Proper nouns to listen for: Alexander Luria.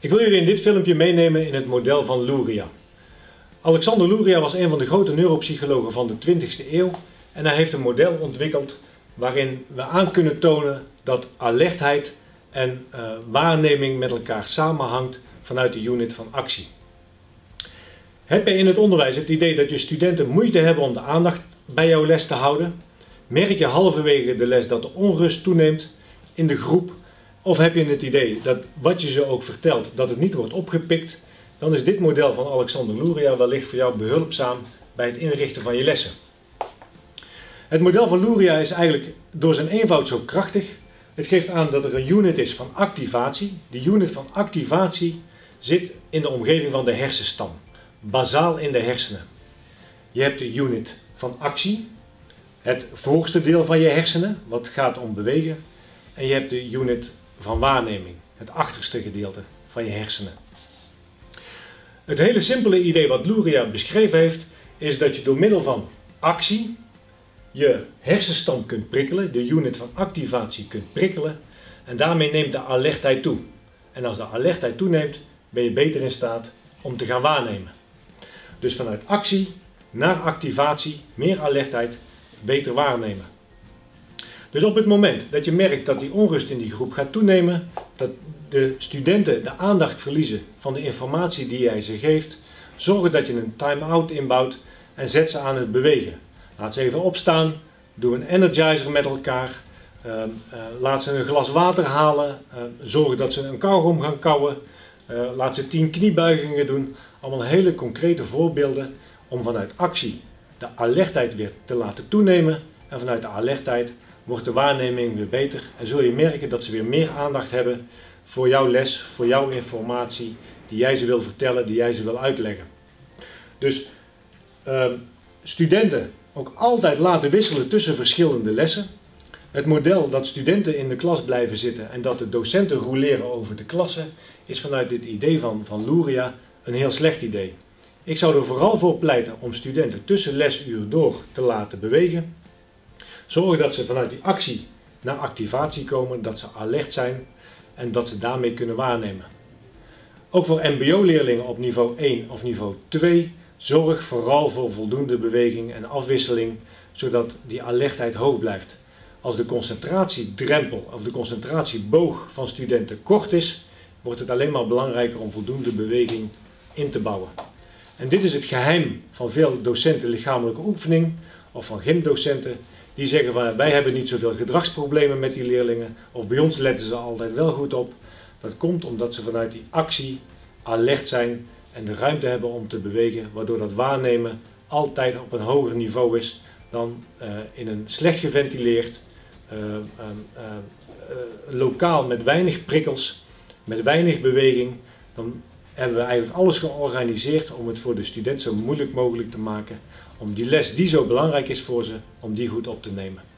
Ik wil jullie in dit filmpje meenemen in het model van Luria. Alexander Luria was een van de grote neuropsychologen van de 20e eeuw en hij heeft een model ontwikkeld waarin we aan kunnen tonen dat alertheid en waarneming met elkaar samenhangt vanuit de unit van actie. Heb je in het onderwijs het idee dat je studenten moeite hebben om de aandacht bij jouw les te houden? Merk je halverwege de les dat de onrust toeneemt in de groep? Of heb je het idee dat wat je ze ook vertelt, dat het niet wordt opgepikt? Dan is dit model van Alexander Luria wellicht voor jou behulpzaam bij het inrichten van je lessen. Het model van Luria is eigenlijk door zijn eenvoud zo krachtig. Het geeft aan dat er een unit is van activatie. Die unit van activatie zit in de omgeving van de hersenstam, bazaal in de hersenen. Je hebt de unit van actie, het voorste deel van je hersenen, wat gaat om bewegen. En je hebt de unit van waarneming, het achterste gedeelte van je hersenen. Het hele simpele idee wat Luria beschreven heeft, is dat je door middel van actie je hersenstam kunt prikkelen, de unit van activatie kunt prikkelen, en daarmee neemt de alertheid toe. En als de alertheid toeneemt, ben je beter in staat om te gaan waarnemen. Dus vanuit actie naar activatie, meer alertheid, beter waarnemen. Dus op het moment dat je merkt dat die onrust in die groep gaat toenemen, dat de studenten de aandacht verliezen van de informatie die jij ze geeft, zorg dat je een time-out inbouwt en zet ze aan het bewegen. Laat ze even opstaan, doe een energizer met elkaar, laat ze een glas water halen, zorg dat ze een kauwgom gaan kauwen, laat ze 10 kniebuigingen doen. Allemaal hele concrete voorbeelden om vanuit actie de alertheid weer te laten toenemen en vanuit de alertheid wordt de waarneming weer beter en zul je merken dat ze weer meer aandacht hebben voor jouw les, voor jouw informatie die jij ze wil vertellen, die jij ze wil uitleggen. Dus studenten ook altijd laten wisselen tussen verschillende lessen. Het model dat studenten in de klas blijven zitten en dat de docenten rouleren over de klassen is vanuit dit idee van Luria een heel slecht idee. Ik zou er vooral voor pleiten om studenten tussen lesuren door te laten bewegen. Zorg dat ze vanuit die actie naar activatie komen, dat ze alert zijn en dat ze daarmee kunnen waarnemen. Ook voor mbo-leerlingen op niveau 1 of niveau 2, zorg vooral voor voldoende beweging en afwisseling, zodat die alertheid hoog blijft. Als de concentratiedrempel of de concentratieboog van studenten kort is, wordt het alleen maar belangrijker om voldoende beweging in te bouwen. En dit is het geheim van veel docenten lichamelijke oefening of van gymdocenten. Die zeggen van wij hebben niet zoveel gedragsproblemen met die leerlingen of bij ons letten ze altijd wel goed op. Dat komt omdat ze vanuit die actie alert zijn en de ruimte hebben om te bewegen, waardoor dat waarnemen altijd op een hoger niveau is dan in een slecht geventileerd lokaal met weinig prikkels, met weinig beweging. Dan hebben we eigenlijk alles georganiseerd om het voor de student zo moeilijk mogelijk te maken om die les die zo belangrijk is voor ze, om die goed op te nemen.